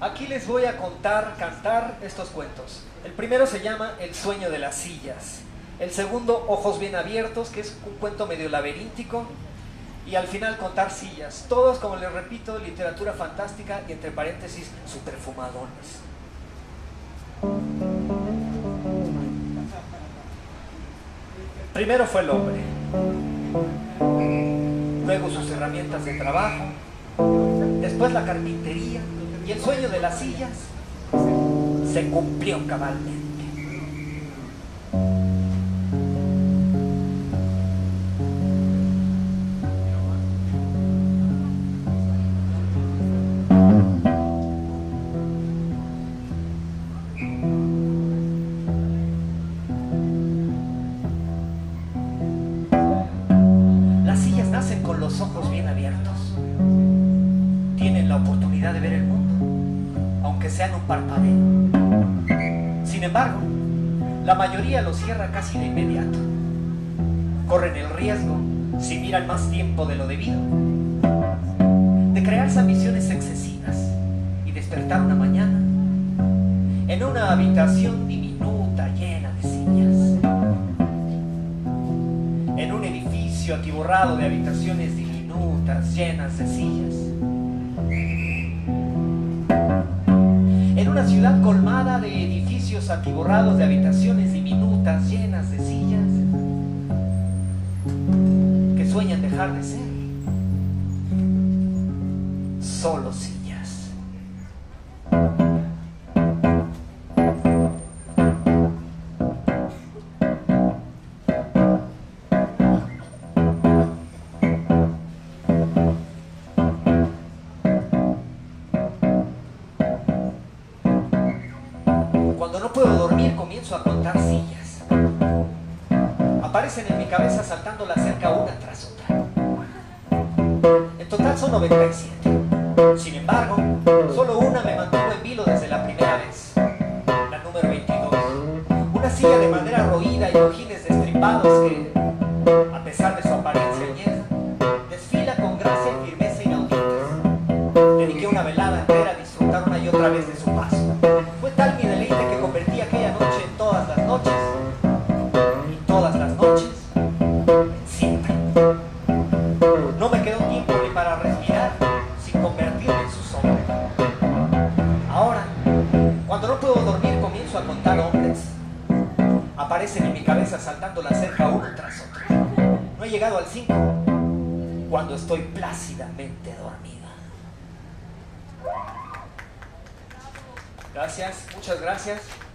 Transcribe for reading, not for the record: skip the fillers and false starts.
Aquí les voy a cantar estos cuentos. El primero se llama El sueño de las sillas. El segundo, Ojos bien abiertos, que es un cuento medio laberíntico. Y al final, Contar sillas. Todos, como les repito, literatura fantástica y entre paréntesis, superfumadones. Primero fue el hombre, luego sus herramientas de trabajo, después la carpintería y el sueño de las sillas se cumplió cabalmente. La mayoría lo cierra casi de inmediato. Corren el riesgo, si miran más tiempo de lo debido, de crearse ambiciones excesivas y despertar una mañana en una habitación diminuta llena de sillas, en un edificio atiborrado de habitaciones diminutas llenas de sillas, en una ciudad colmada de edificios atiborrados de habitaciones diminutas llenas de sillas que sueñan dejar de ser solo sillas. A contar sillas. Aparecen en mi cabeza saltándolas cerca una tras otra. En total son 97. Sin embargo, solo una me mantuvo en vilo desde la primera vez. La número 22. Una silla de madera roída y cojines destripados que, a pesar de su apariencia añeja, desfila con gracia y firmeza inauditas. Dediqué una velada entera a disfrutar una y otra vez de su paso. Fue tal mi deleite que convertí aquella noche todas las noches, siempre. No me quedó tiempo ni para respirar sin convertirme en su sombra. Ahora, cuando no puedo dormir, comienzo a contar hombres. Aparecen en mi cabeza saltando la cerca uno tras otro. No he llegado al 5 cuando estoy plácidamente dormida. Gracias, muchas gracias.